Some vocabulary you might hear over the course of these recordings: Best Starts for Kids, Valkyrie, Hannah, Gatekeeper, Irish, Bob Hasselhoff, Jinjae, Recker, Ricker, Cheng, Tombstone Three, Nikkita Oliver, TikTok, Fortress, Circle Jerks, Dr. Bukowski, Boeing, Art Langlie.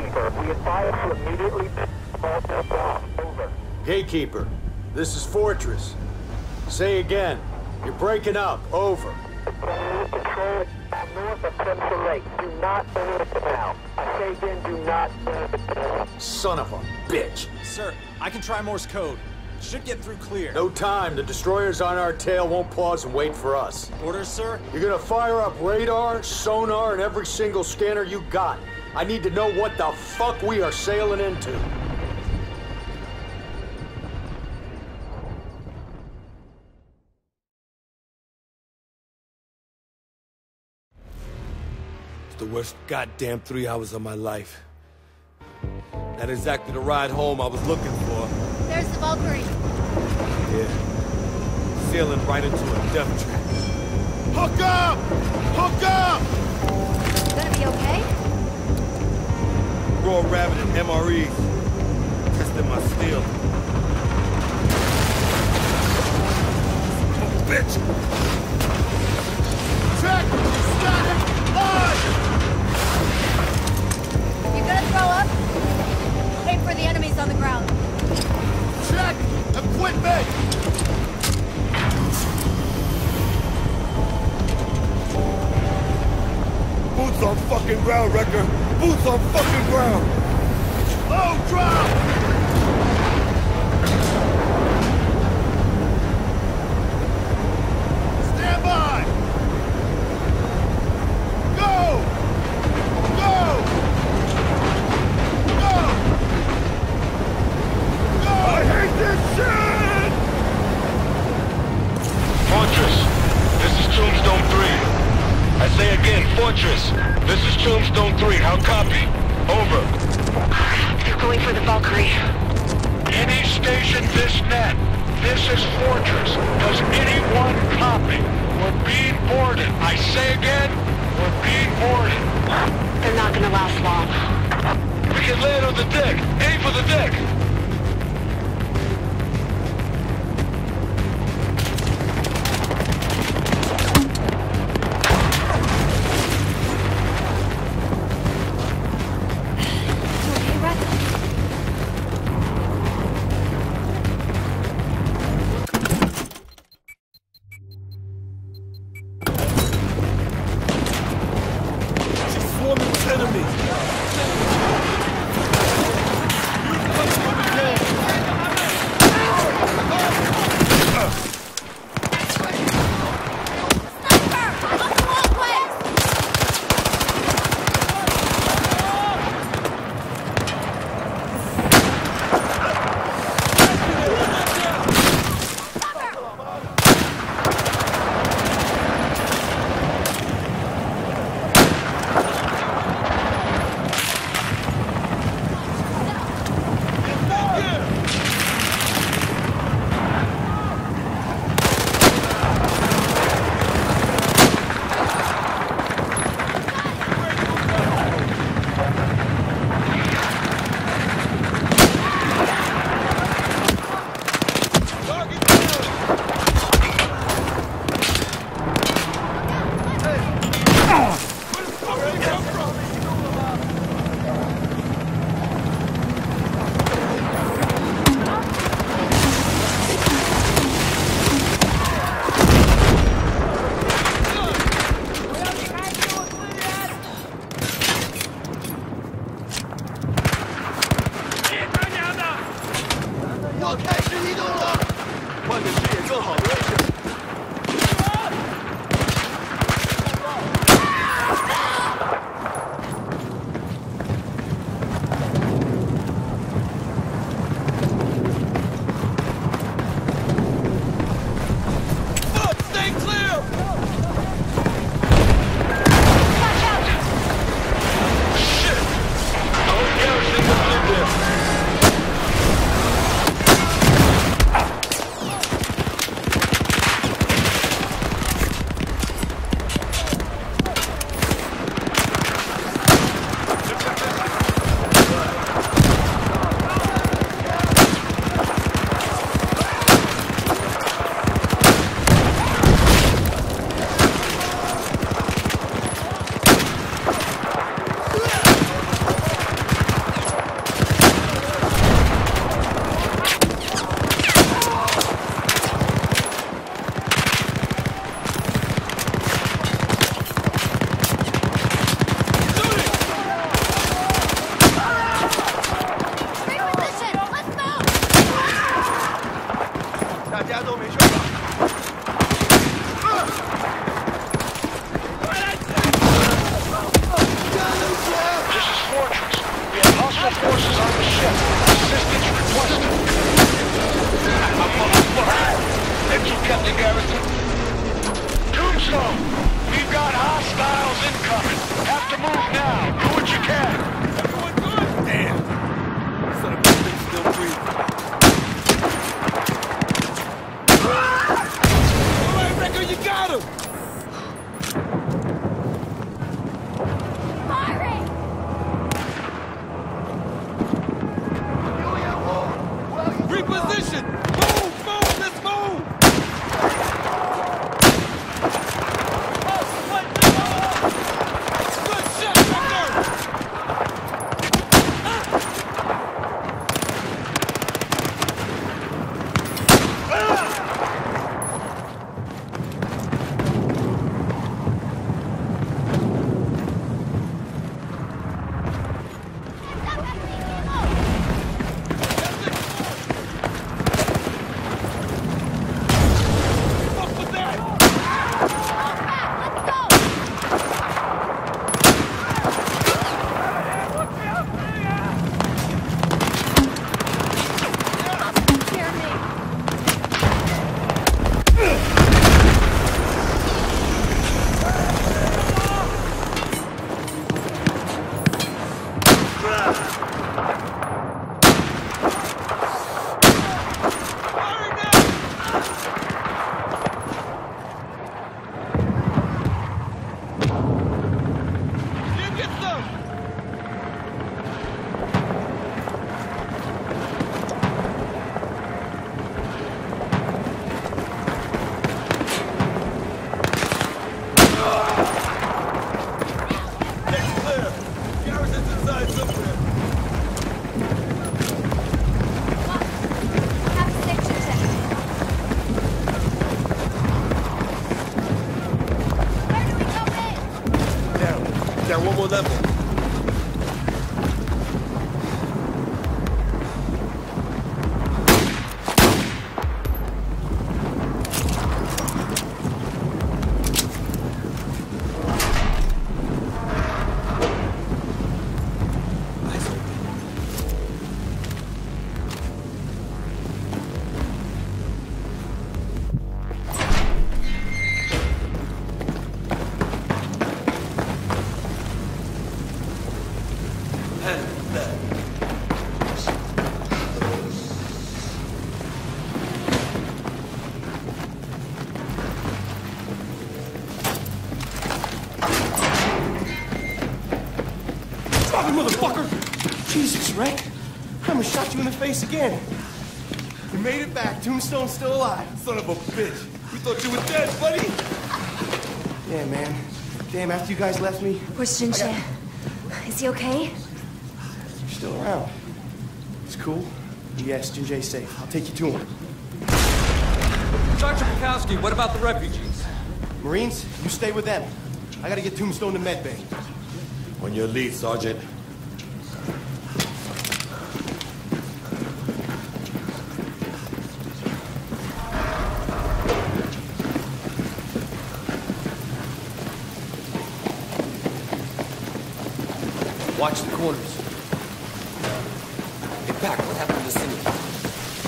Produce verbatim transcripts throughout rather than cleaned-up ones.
Gatekeeper. We advise you immediately call them down. Over. Gatekeeper, this is Fortress. Say again. You're breaking up. Over. Control north of Central Lake. Do not move now. I say again, do not move. Son of a bitch. Sir, I can try Morse code. Should get through clear. No time. The destroyers on our tail won't pause and wait for us. Orders, sir? You're gonna fire up radar, sonar, and every single scanner you got. I need to know what the fuck we are sailing into. It's the worst goddamn three hours of my life. Not exactly the ride home I was looking for. There's the Valkyrie. Yeah. Sailing right into a death trap. Hook up! Hook up! Gonna be okay? Raw rabbit and M R Es. Testing my steel. Oh, bitch! Check! Static! Line! You gonna throw up? Wait for the enemies on the ground. Check! Equipment! Boots on fucking ground, Recker! Boots on fucking ground! Low drop! Stand by! Go! Go! Fortress, this is Tombstone Three. I say again, Fortress, this is Tombstone Three. I'll copy. Over. They're going for the Valkyrie. Any station this net. This is Fortress. Does anyone copy? We're being boarded. I say again, we're being boarded. They're not gonna last long. We can land on the deck. Aim for the deck. Enemy! 家都没事吧？This is Fortress. We have hostile forces on the ship. Assistance requested. I'm on the fire. Have you kept the garrison? Tombstone! We've got hostiles incoming. Have to move now. Do what you can. Everyone good? Damn. Son of a bitch still breathing. All right, Ricker, you got him! Face again. You made it back. Tombstone's still alive. Son of a bitch. We thought you were dead, buddy. Yeah, man. Damn, after you guys left me. Where's Jinjae? Got... Is he okay? You're still around. It's cool. Yes, Jinjae's safe. I'll take you to him. Doctor Bukowski, what about the refugees? Marines, you stay with them. I gotta get Tombstone to medbay. On your lead, Sergeant. Watch the corners. Hey, Pac, what happened to the city?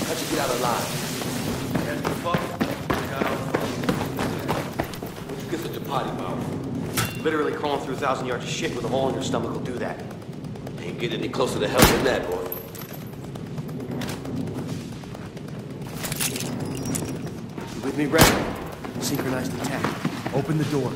How'd you get out alive? Get the fuck out. What'd you get such a potty mouth? Literally crawling through a thousand yards of shit with a hole in your stomach will do that. Ain't getting any closer to hell than that, boy. You with me, Recker? Synchronized attack. Open the door.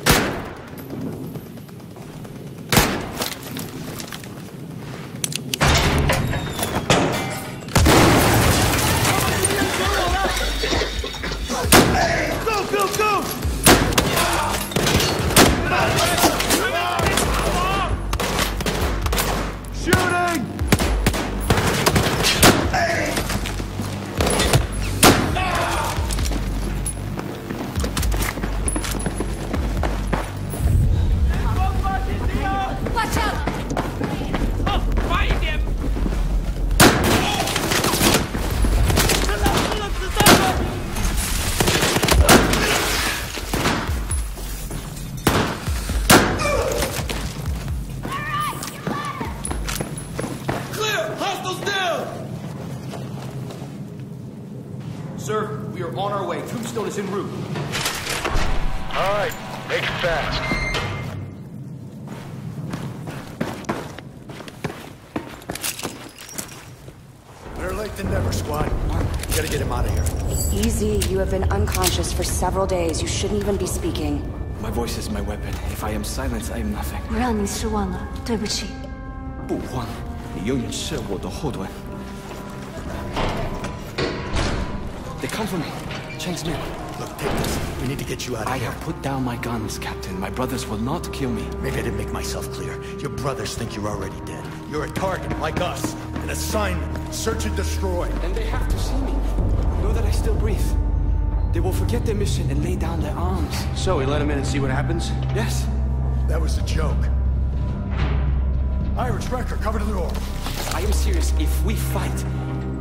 Sir, we are on our way. Tombstone is en route. All right, make it fast. Than never, squad. You gotta get him out of here. Easy. You have been unconscious for several days. You shouldn't even be speaking. My voice is my weapon. If I am silent, I am nothing. They come for me. Cheng's men. Look, take this. We need to get you out of I here. I have put down my guns, Captain. My brothers will not kill me. Maybe I didn't make myself clear. Your brothers think you're already dead. You're a target, like us. An assignment. Search and destroy. And they have to see me. Know that I still breathe. They will forget their mission and lay down their arms. So we let them in and see what happens? Yes. That was a joke. Irish, Recker, cover the door. I am serious. If we fight,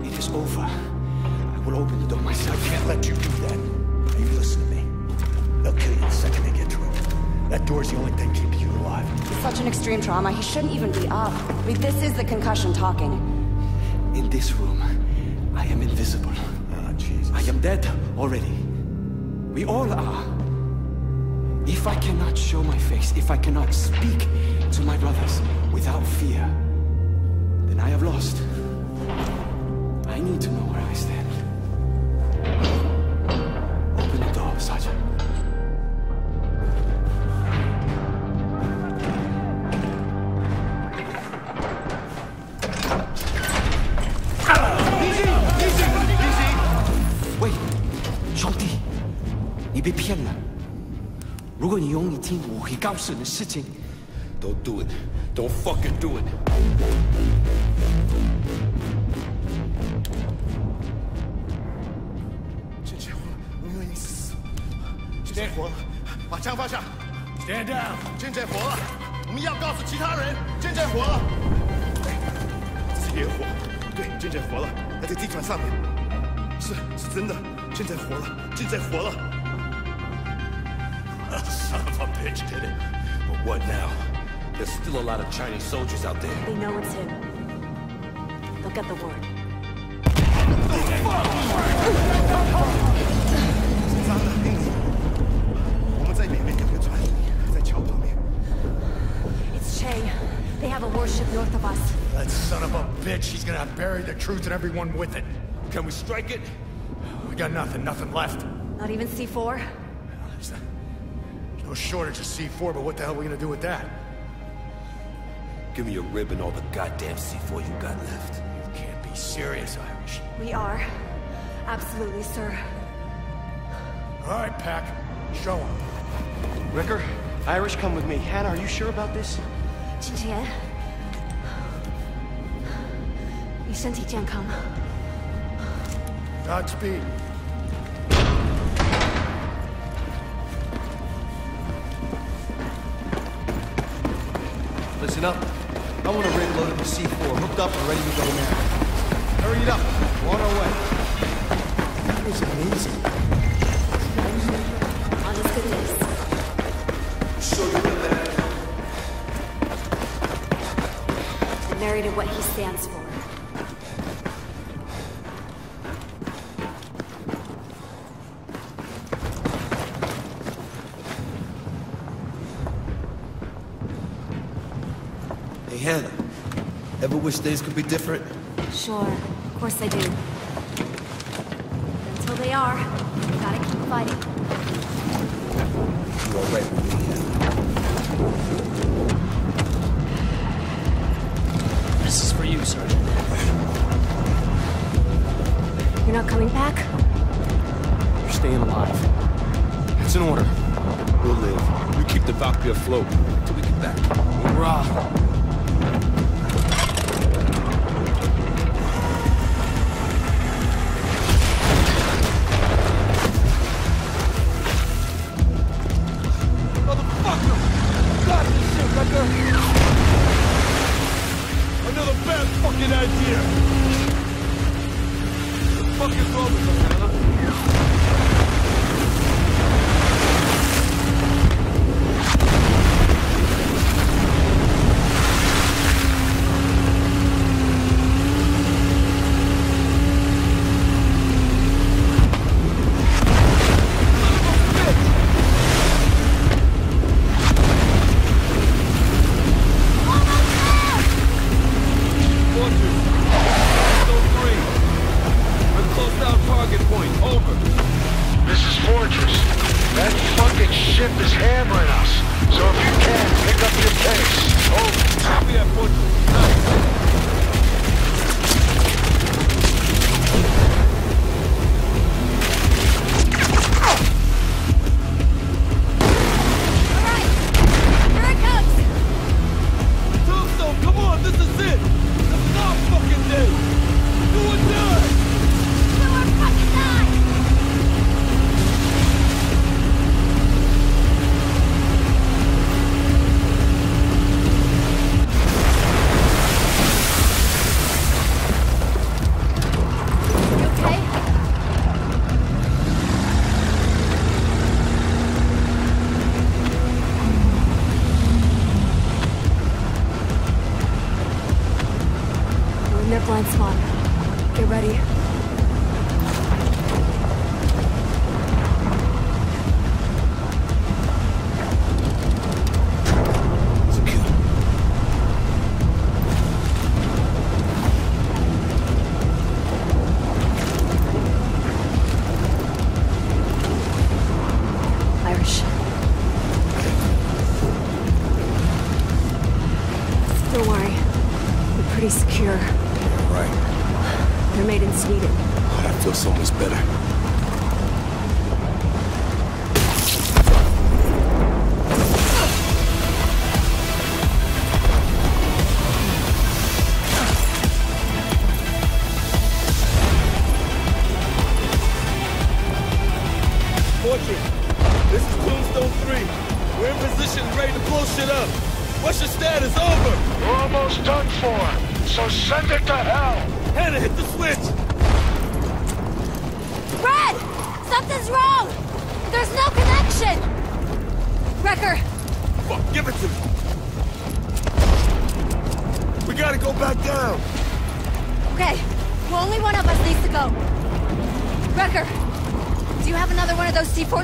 it is over. I will open the door myself. I can't let you do that. Now you listen to me. They'll kill you the second they get to it. That door's the only thing keeping you alive. It's such an extreme trauma. He shouldn't even be up. I mean, this is the concussion talking. In this room, I am invisible. Ah, Jesus. I am dead already. We all are. If I cannot show my face, if I cannot speak to my brothers without fear, then I have lost. I need to know where I stand. Open the door, Sergeant. Don't do it. Don't fucking do it. Stand down. Jinjae活了，我们要告诉其他人，Jinjae活了。对，Jinjae活了，在地毯上面。是，是真的，Jinjae活了，Jinjae活了。 Son of a bitch did it. But what now? There's still a lot of Chinese soldiers out there. They know it's him. They'll get the word. It's Cheng. They have a warship north of us. That son of a bitch, he's gonna bury the truth and everyone with it. Can we strike it? We got nothing, nothing left. Not even C four? No shortage of C four, but what the hell are we gonna do with that? Give me a rib and all the goddamn C four you got left. You can't be serious, Irish. We are. Absolutely, sir. All right, Pack. Show him. Ricker, Irish, come with me. Hannah, are you sure about this? Jinjae. Godspeed. Listen up. I want a rig loaded with C four, hooked up and ready to go now. Hurry it up. We're on our way. That was amazing. Honest goodness. Show you the man. And married to what he stands for. Hannah, ever wish days could be different? Sure, of course I do. Until they are, we gotta keep fighting. You all right with me, Hannah? This is for you, Sergeant. You're not coming back? You're staying alive. It's an order. We'll live. You keep the Valkyrie afloat until we get back. Hurrah! Fortress. Tombstone Three. We're close down target point. Over. This is Fortress. That fucking ship is hammering us. So if you can, pick up your pace. Over. We have Fortress. Nice.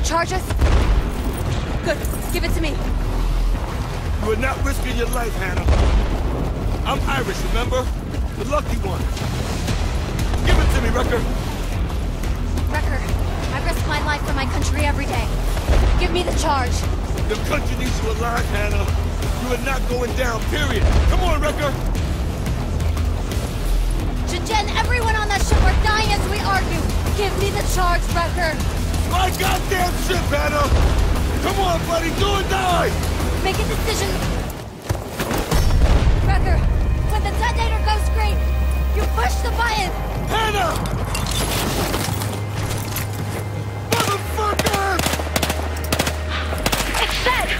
Charges? Good. Give it to me. You are not risking your life, Hannah. I'm Irish, remember? The lucky one. Give it to me, Recker. Recker, I risk my life for my country every day. Give me the charge. The country needs you alive, Hannah. You are not going down, period. Come on, Recker. Jinjae, everyone on that ship are dying as we argue. Give me the charge, Recker. My goddamn ship, Hannah! Come on, buddy, do or die! Make a decision! Recker, when the detonator goes green, you push the button! Hannah! Motherfucker! It's set!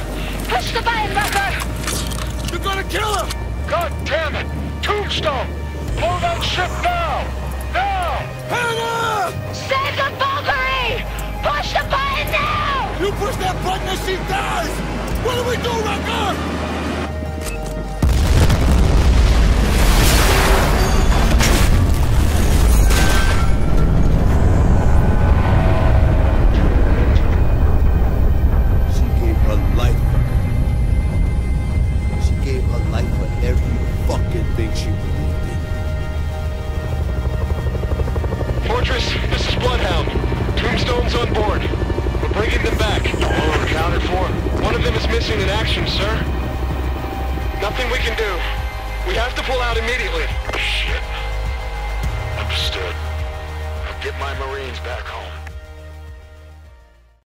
Push the button, Recker! You're gonna kill him! God damn it! Tombstone! Blow that ship now! Now! Hannah! Save the Valkyrie! Push the button now! You push that button and she dies! What do we do, Recker? She gave her life for She gave her life for every fucking thing she believed in. Fortress, this is Bloodhound. Tombstone's on board. We're bringing them back. All accounted for? One of them is missing in action, sir. Nothing we can do. We have to pull out immediately. Shit. Understood. I'll get my Marines back home.